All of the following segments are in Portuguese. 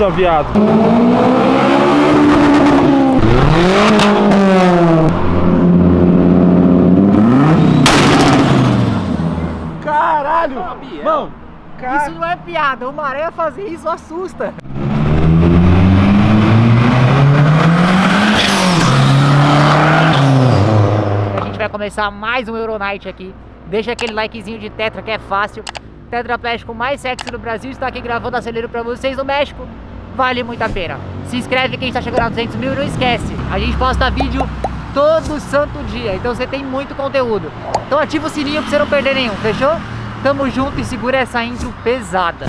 Nossa, viado. Caralho! Mano, isso não é piada. Uma areia fazer isso assusta. A gente vai começar mais um Euronight aqui. Deixa aquele likezinho de tetra que é fácil. Tetraplégico mais sexy do Brasil está aqui gravando acelero pra vocês no México. Vale muito a pena. Se inscreve quem está chegando a 200 mil e não esquece. A gente posta vídeo todo santo dia, então você tem muito conteúdo. Então ativa o sininho pra você não perder nenhum, fechou? Tamo junto e segura essa intro pesada.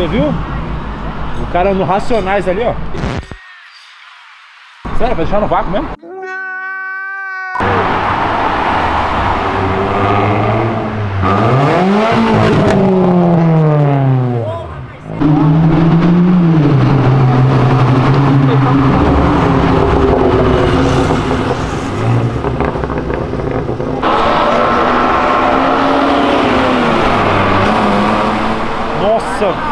Você viu? O cara no Racionais ali, ó. Sério, vai deixar no vácuo mesmo? Nossa!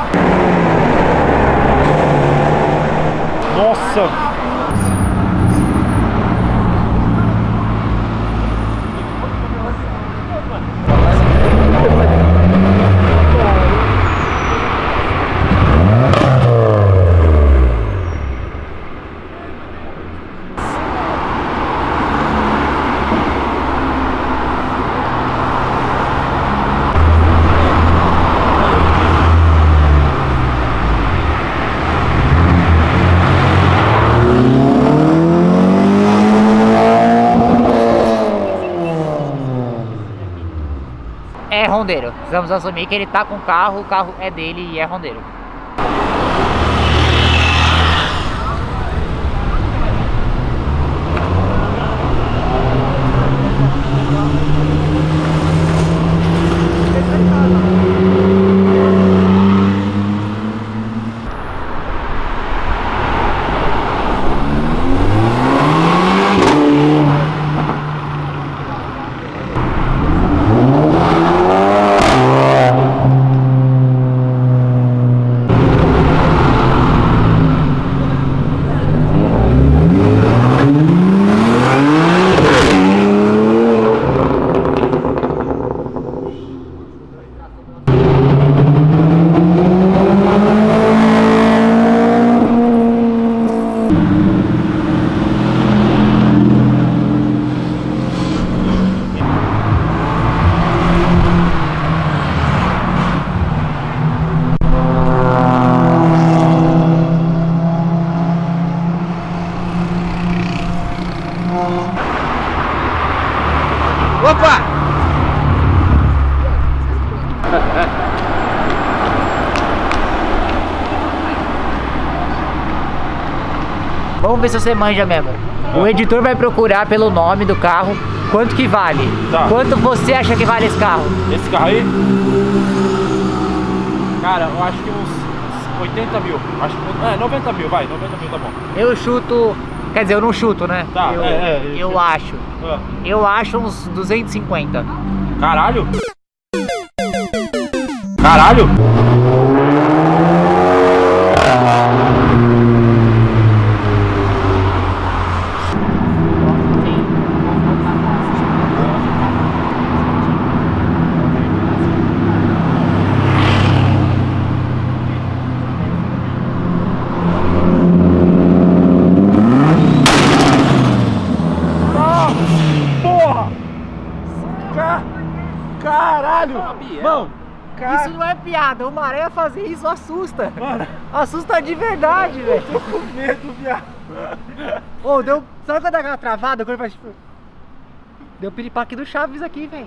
É rondeiro, precisamos assumir que ele tá com o carro é dele e é rondeiro. Opa! Vamos ver se você manja mesmo. O editor vai procurar pelo nome do carro, quanto que vale. Tá. Quanto você acha que vale esse carro? Esse carro aí? Cara, eu acho que uns 80 mil. Acho que, 90 mil, vai. 90 mil tá bom. Eu chuto... Quer dizer, eu não chuto, né? Tá, eu acho. Ah. Eu acho uns 250. Caralho! Caralho! Mano, isso não é piada, o Maré fazer isso assusta. Mano, assusta de verdade, velho. Tô com medo, viado. Ô, deu. Sabe quando dá aquela travada? Quando faz tipo. Deu piripaque do Chaves aqui, velho.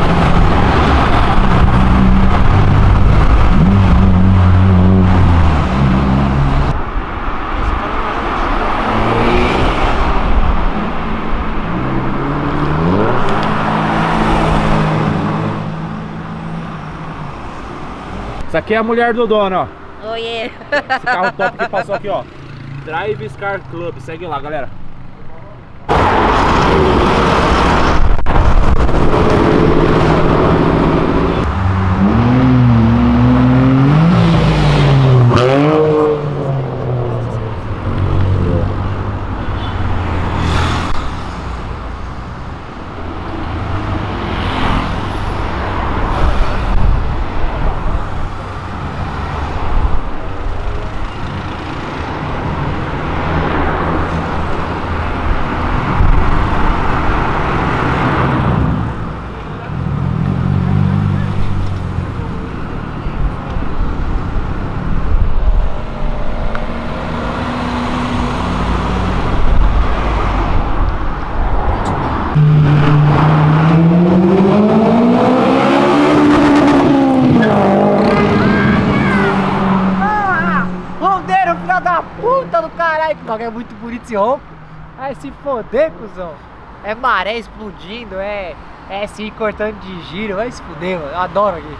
Essa aqui é a mulher do dono, ó. Oiê! Esse carro top que passou aqui, ó. Drive Car Club, segue lá, galera. é muito bonito esse ronco. Ai, se foder, cuzão. É maré explodindo, é SI cortando de giro. Vai se foder, mano. Eu adoro aqui.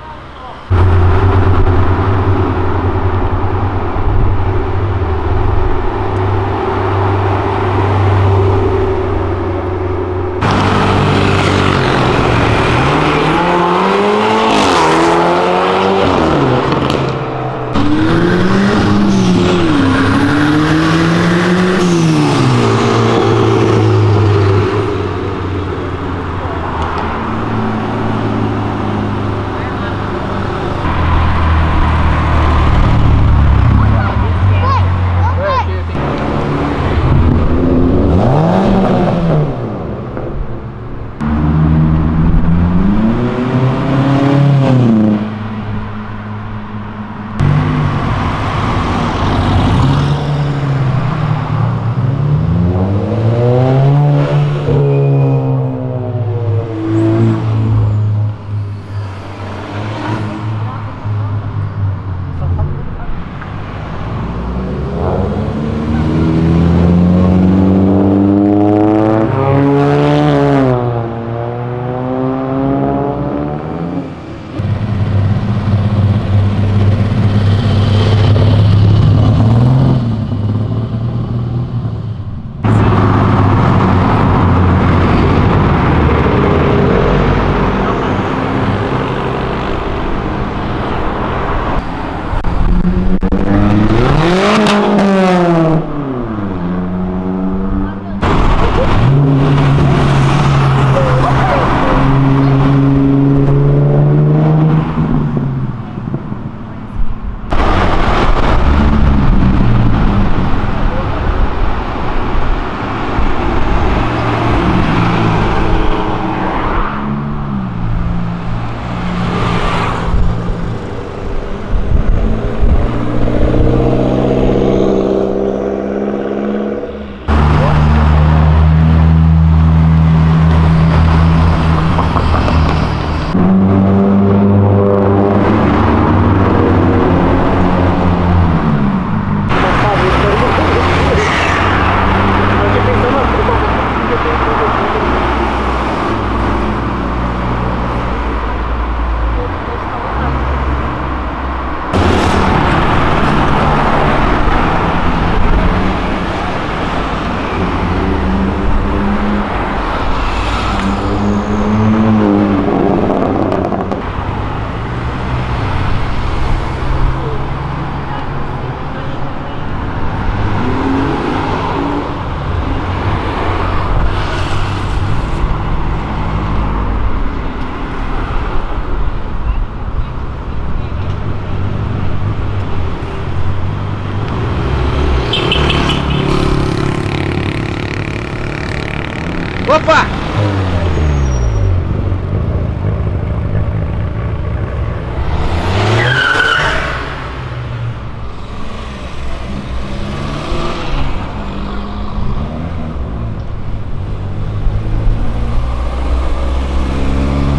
Opa!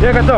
E aí, gatão?